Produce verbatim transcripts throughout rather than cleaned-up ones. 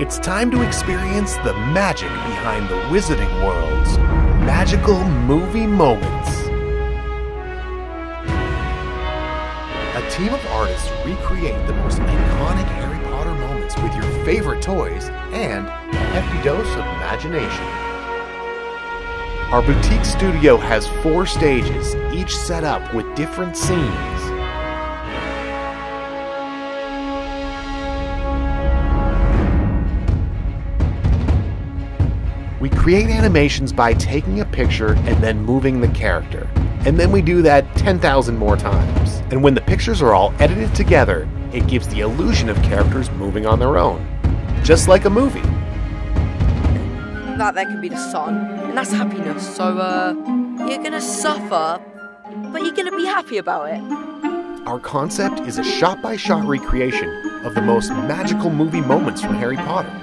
It's time to experience the magic behind the Wizarding World's Magical Movie Moments. A team of artists recreate the most iconic Harry Potter moments with your favorite toys and a hefty dose of imagination. Our boutique studio has four stages, each set up with different scenes. We create animations by taking a picture and then moving the character. And then we do that ten thousand more times. And when the pictures are all edited together, it gives the illusion of characters moving on their own. Just like a movie. That there could be the sun, and that's happiness. So, uh, you're gonna suffer, but you're gonna be happy about it. Our concept is a shot-by-shot recreation of the most magical movie moments from Harry Potter.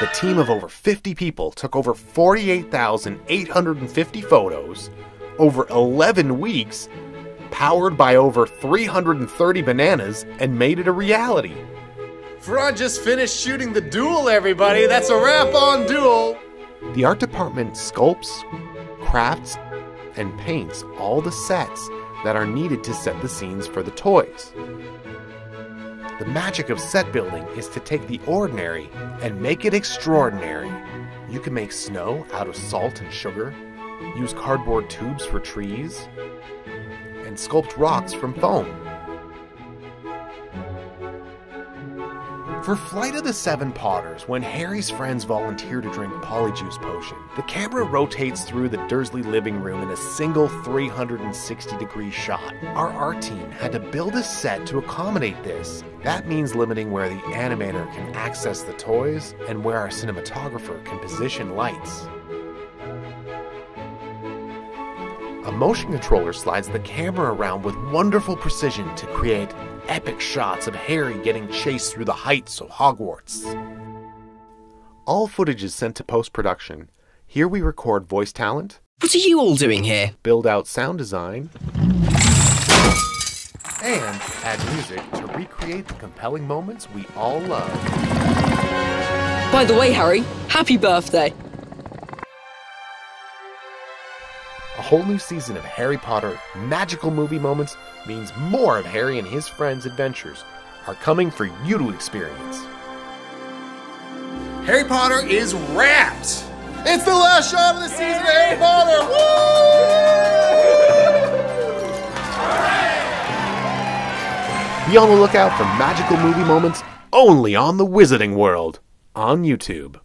A team of over fifty people took over forty-eight thousand eight hundred fifty photos, over eleven weeks, powered by over three hundred thirty bananas, and made it a reality. Farad just finished shooting the duel, everybody. That's a wrap on Duel. The art department sculpts, crafts, and paints all the sets that are needed to set the scenes for the toys. The magic of set building is to take the ordinary and make it extraordinary. You can make snow out of salt and sugar, use cardboard tubes for trees, and sculpt rocks from foam. For Flight of the Seven Potters, when Harry's friends volunteer to drink Polyjuice Potion, the camera rotates through the Dursley living room in a single three hundred sixty degree shot. Our art team had to build a set to accommodate this. That means limiting where the animator can access the toys and where our cinematographer can position lights. A motion controller slides the camera around with wonderful precision to create epic shots of Harry getting chased through the heights of Hogwarts. All footage is sent to post-production. Here we record voice talent. What are you all doing here? Build out sound design. And add music to recreate the compelling moments we all love. By the way, Harry, happy birthday. A whole new season of Harry Potter Magical Movie Moments means more of Harry and his friends' adventures are coming for you to experience. Harry Potter is wrapped! It's the last shot of the season of Harry Potter! Woo! Be on the lookout for Magical Movie Moments only on the Wizarding World on YouTube.